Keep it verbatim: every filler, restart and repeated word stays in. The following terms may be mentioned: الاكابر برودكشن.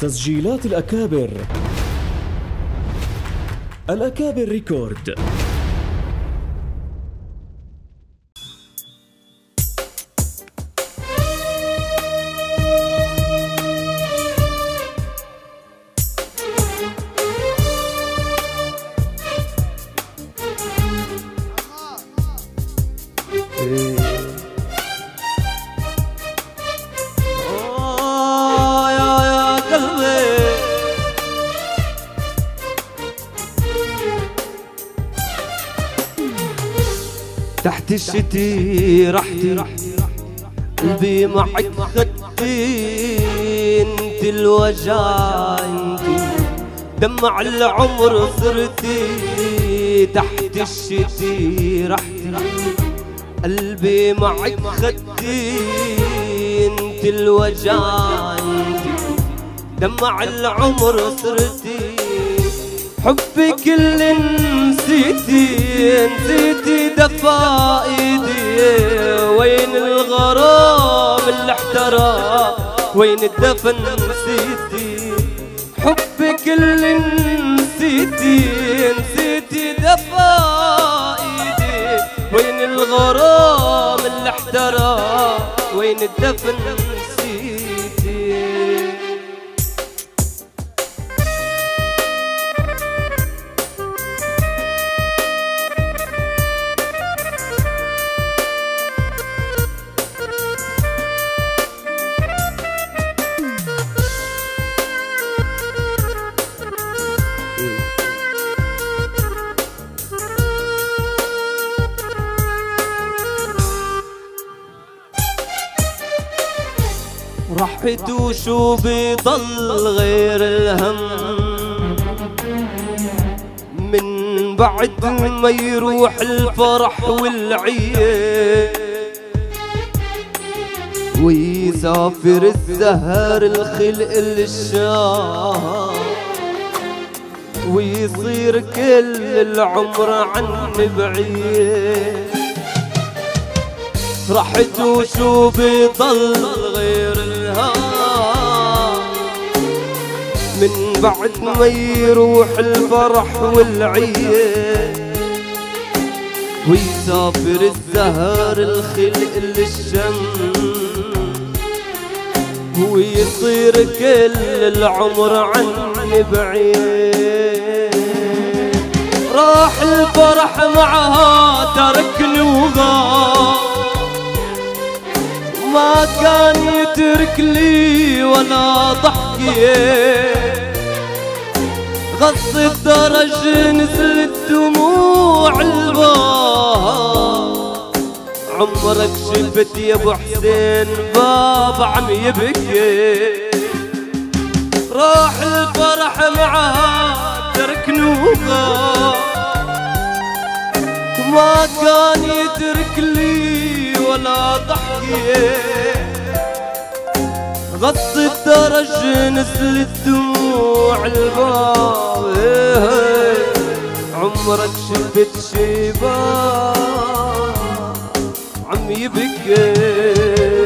تسجيلات الأكابر، الأكابر ريكورد. تحت الشتي رحتي قلبي معك خدتي، انت الوجع انت دمع العمر صرتي. تحت الشتي رحتي قلبي معك خدتي، انت الوجع انت دمع العمر صرتي. حبي كل نسيتي نسيتي دفع ايدي، وين الغرام اللي احترق وين الدفن نسيتي. حبي كل نسيتي نسيتي دفع ايدي، وين الغرام اللي احترق وين الدفن نسيتي. رحت وشو بضل غير الهم، من بعد ما يروح الفرح والعيد ويسافر الزهر الخلق للشام، ويصير كل العمر عني بعيد. رحت وشو بضل غير الهام، من بعد ما يروح الفرح والعيد ويسافر الزهر الخلق للشم، ويصير كل العمر عني بعيد. راح الفرح معها تركني وغاب، ما كان يترك لي ولا ضحكي، غص الدرج نزلت دموع الباب. عمرك شفت يا ابو حسين باب عم يبكي؟ راح الفرح معها تركني وغاب، ما كان يترك لي ولا ضحكي، غص الدرج نزلت دموع الباب. عمرك شفت شباب عم يبكي؟